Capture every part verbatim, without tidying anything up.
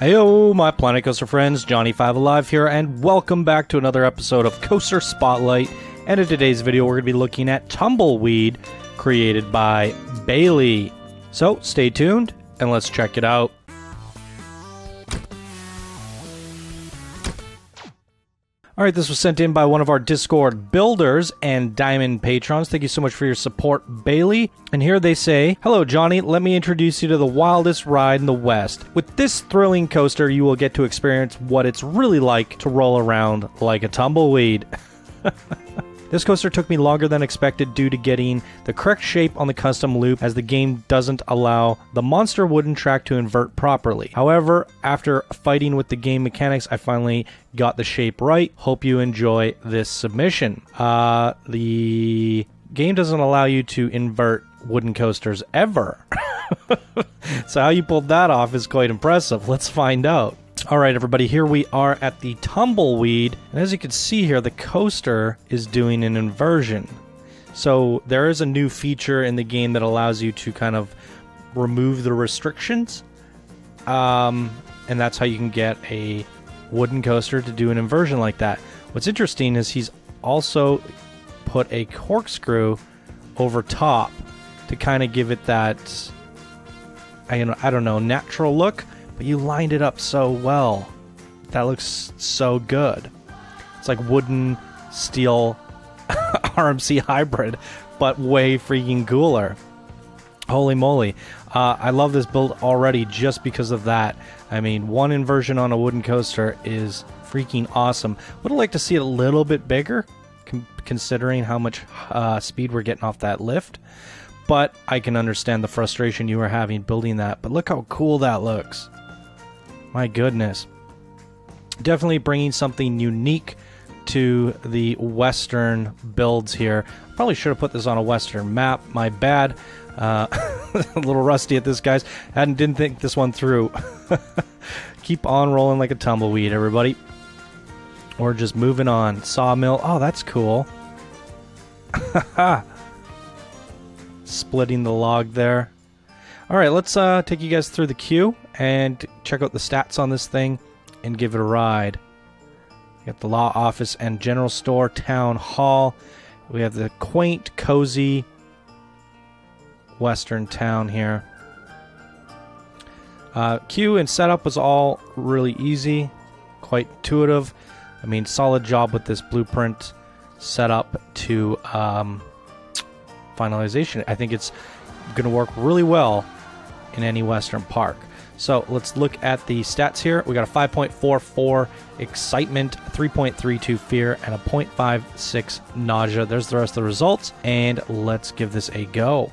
Heyo, my Planet Coaster friends, Johnny Five Alive here, and welcome back to another episode of Coaster Spotlight. And in today's video, we're going to be looking at Tumbleweed, created by Bailey. So, stay tuned, and let's check it out. Alright, this was sent in by one of our Discord builders and Diamond patrons. Thank you so much for your support, Bailey. And here they say, "Hello, Johnny. Let me introduce you to the wildest ride in the West. With this thrilling coaster, you will get to experience what it's really like to roll around like a tumbleweed." This coaster took me longer than expected due to getting the correct shape on the custom loop, as the game doesn't allow the monster wooden track to invert properly. However, after fighting with the game mechanics, I finally got the shape right. Hope you enjoy this submission. Uh, the game doesn't allow you to invert wooden coasters ever. So how you pulled that off is quite impressive. Let's find out. Alright everybody, here we are at the Tumbleweed, and as you can see here, the coaster is doing an inversion. So there is a new feature in the game that allows you to kind of remove the restrictions, um, and that's how you can get a wooden coaster to do an inversion like that. What's interesting is he's also put a corkscrew over top to kind of give it that, I don't know, I don't know, natural look. But you lined it up so well. That looks so good. It's like wooden, steel, R M C hybrid, but way freaking cooler. Holy moly. Uh, I love this build already just because of that. I mean, one inversion on a wooden coaster is freaking awesome. Would have liked to see it a little bit bigger, considering how much uh, speed we're getting off that lift. But I can understand the frustration you were having building that. But look how cool that looks. My goodness. Definitely bringing something unique to the Western builds here. Probably should have put this on a Western map. My bad. Uh, a little rusty at this, guys. Hadn't didn't think this one through. Keep on rolling like a tumbleweed, everybody. Or just moving on. Sawmill. Oh, that's cool. Splitting the log there. All right, let's uh, take you guys through the queue and check out the stats on this thing and give it a ride. We got the law office and general store, town hall. We have the quaint, cozy Western town here. Uh, queue and setup was all really easy, quite intuitive. I mean, solid job with this blueprint setup to um, finalization. I think it's going to work really well in any Western park. So let's look at the stats here. We got a five point four four excitement, three point three two fear, and a zero point five six nausea. There's the rest of the results, and let's give this a go.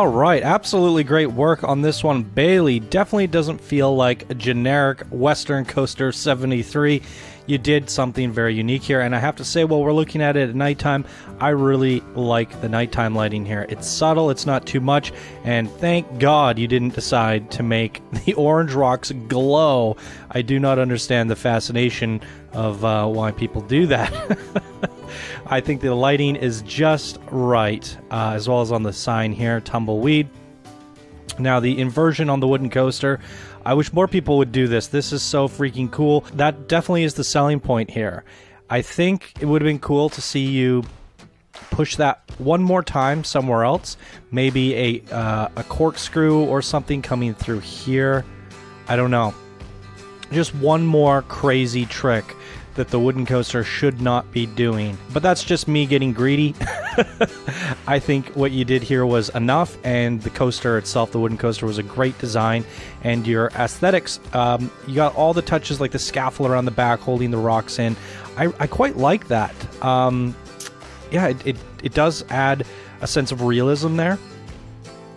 All right, absolutely great work on this one, Bailey. Definitely doesn't feel like a generic Western Coaster seventy-three. You did something very unique here, and I have to say, while we're looking at it at nighttime, I really like the nighttime lighting here. It's subtle, it's not too much, and thank God you didn't decide to make the orange rocks glow. I do not understand the fascination of uh, why people do that. I think the lighting is just right, uh, as well as on the sign here, Tumbleweed. Now, the inversion on the wooden coaster, I wish more people would do this. This is so freaking cool. That definitely is the selling point here. I think it would have been cool to see you push that one more time somewhere else. Maybe a, uh, a corkscrew or something coming through here. I don't know. Just one more crazy trick that the wooden coaster should not be doing. But that's just me getting greedy. I think what you did here was enough, and the coaster itself, the wooden coaster, was a great design, and your aesthetics, um, you got all the touches like the scaffold around the back holding the rocks in. I, I quite like that. Um, yeah, it, it, it does add a sense of realism there.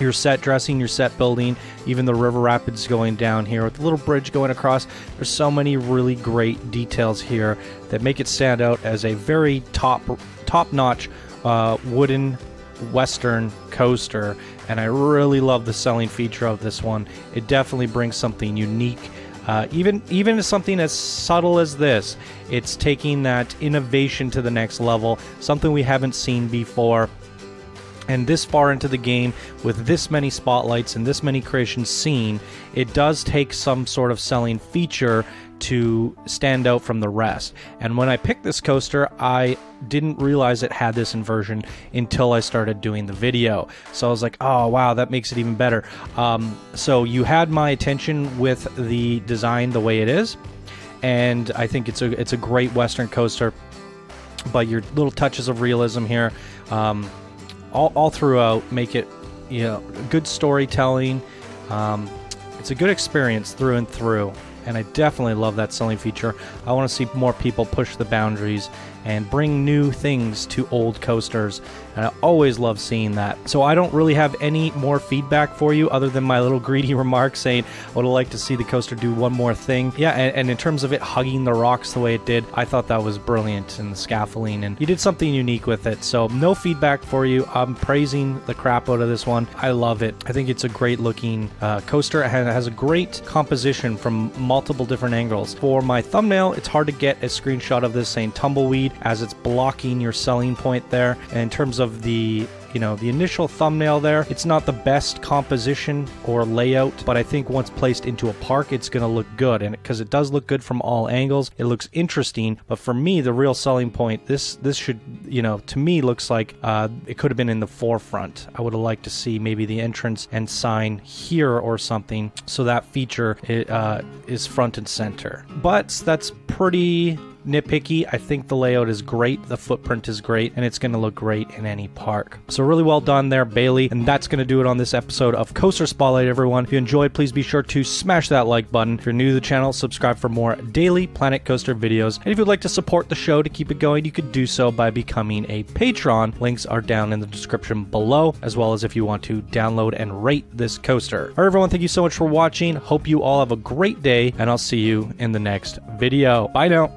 Your set dressing, your set building, even the river rapids going down here with the little bridge going across. There's so many really great details here that make it stand out as a very top, top-notch uh, wooden Western coaster. And I really love the selling feature of this one. It definitely brings something unique. Uh, even even something as subtle as this, it's taking that innovation to the next level, something we haven't seen before. And this far into the game, with this many spotlights and this many creations seen, it does take some sort of selling feature to stand out from the rest. And when I picked this coaster, I didn't realize it had this inversion until I started doing the video. So I was like, oh wow, that makes it even better. Um, so you had my attention with the design the way it is, and I think it's a, it's a great Western coaster, but your little touches of realism here, um, All, all throughout, make it, you know, good storytelling. Um, it's a good experience through and through, and I definitely love that selling feature. I want to see more people push the boundaries and bring new things to old coasters, and I always love seeing that. So I don't really have any more feedback for you other than my little greedy remark saying I would have liked to see the coaster do one more thing. Yeah, and, and in terms of it hugging the rocks the way it did, I thought that was brilliant, and the scaffolding, and you did something unique with it. So no feedback for you. I'm praising the crap out of this one. I love it. I think it's a great looking uh, coaster, and it has a great composition from multiple different angles. For my thumbnail, it's hard to get a screenshot of this saying Tumbleweed, as it's blocking your selling point there. And in terms of the, you know, the initial thumbnail there, it's not the best composition or layout, but I think once placed into a park, it's going to look good. And because it does look good from all angles, it looks interesting. But for me, the real selling point, this this should, you know, to me looks like uh, it could have been in the forefront. I would have liked to see maybe the entrance and sign here or something, so that feature it, uh, is front and center. But that's pretty nitpicky. I think the layout is great, the footprint is great, and it's going to look great in any park. So really well done there, Bailey, and that's going to do it on this episode of Coaster Spotlight, everyone. If you enjoyed, please be sure to smash that like button. If you're new to the channel, subscribe for more daily Planet Coaster videos. And if you'd like to support the show to keep it going, you could do so by becoming a patron. Links are down in the description below, as well as if you want to download and rate this coaster. All right, everyone, thank you so much for watching. Hope you all have a great day, and I'll see you in the next video. Bye now.